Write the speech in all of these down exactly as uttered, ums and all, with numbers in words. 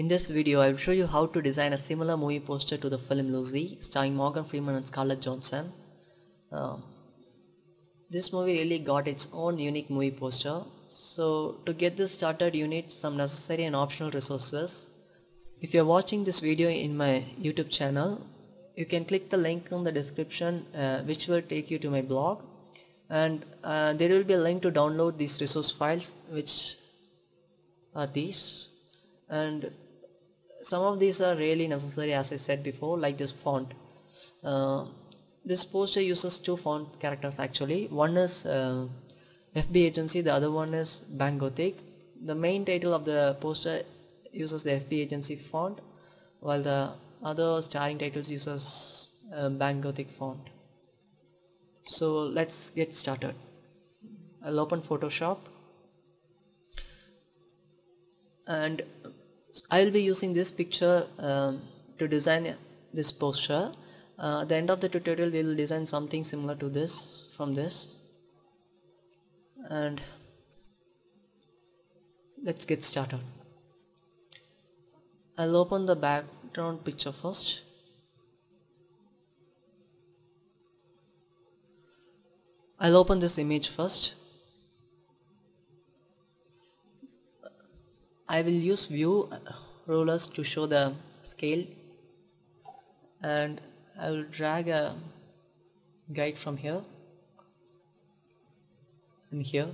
In this video, I will show you how to design a similar movie poster to the film Lucy, starring Morgan Freeman and Scarlett Johansson. Uh, this movie really got its own unique movie poster. So to get this started, you need some necessary and optional resources. If you are watching this video in my YouTube channel, you can click the link in the description, uh, which will take you to my blog, and uh, there will be a link to download these resource files, which are these. And some of these are really necessary, as I said before, like this font. Uh, this poster uses two font characters actually. One is uh, F B Agency, the other one is Bank Gothic. The main title of the poster uses the F B Agency font, while the other starring titles uses uh, Bank Gothic font. So let's get started. I'll open Photoshop, and I will be using this picture um, to design this poster. Uh, at the end of the tutorial, we will design something similar to this from this. And let's get started. I'll open the background picture first. I'll open this image first. I will use view rulers to show the scale, and I will drag a guide from here and here.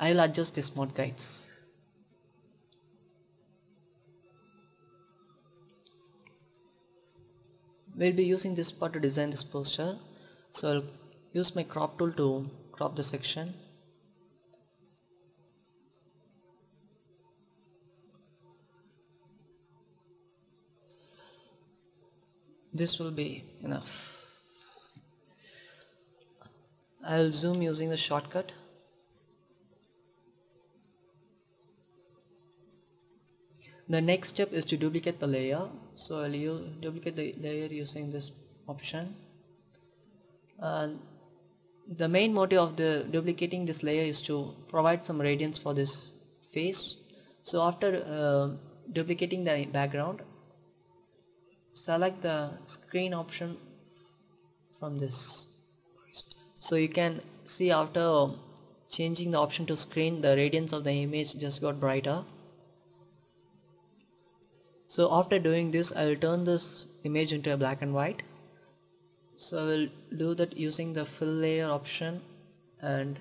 I will adjust the smart guides. We'll be using this part to design this poster. So I'll use my crop tool to crop the section. This will be enough. I'll zoom using the shortcut. The next step is to duplicate the layer. So I'll use, duplicate the layer using this option. Uh, the main motive of the duplicating this layer is to provide some radiance for this face. So after uh, duplicating the background, select the screen option from this. So you can see, after changing the option to screen, the radiance of the image just got brighter. So after doing this, I will turn this image into a black and white. So I will do that using the fill layer option and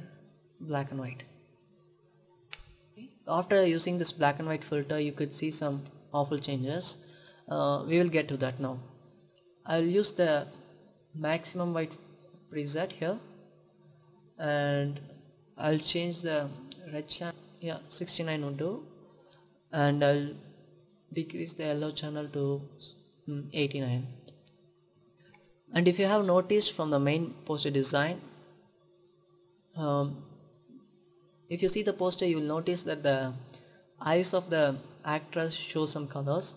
black and white. After using this black and white filter, you could see some awful changes. Uh, we will get to that now. I will use the maximum white preset here, and I will change the red channel. Yeah, sixty-nine will do, and I will decrease the yellow channel to mm, eighty-nine. And if you have noticed from the main poster design, um, if you see the poster, you will notice that the eyes of the actress show some colors.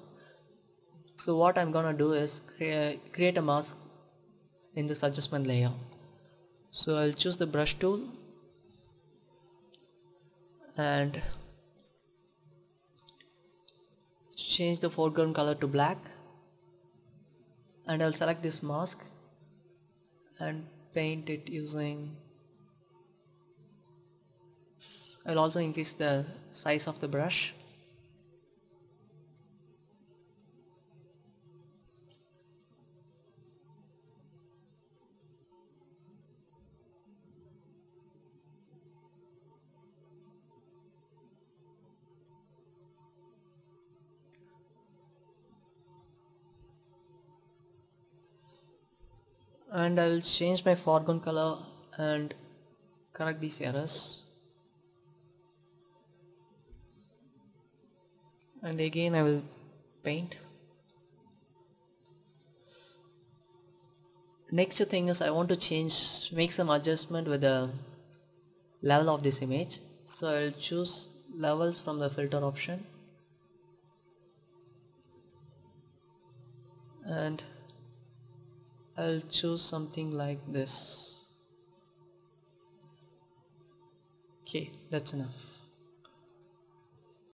So what I'm gonna do is crea create a mask in this adjustment layer. So I'll choose the brush tool, and change the foreground color to black, and I'll select this mask and paint it using. I'll also increase the size of the brush. And I will change my foreground color and correct these errors. And again I will paint. Next thing is, I want to change, make some adjustment with the level of this image. So I will choose levels from the filter option, and I'll choose something like this. Okay, that's enough.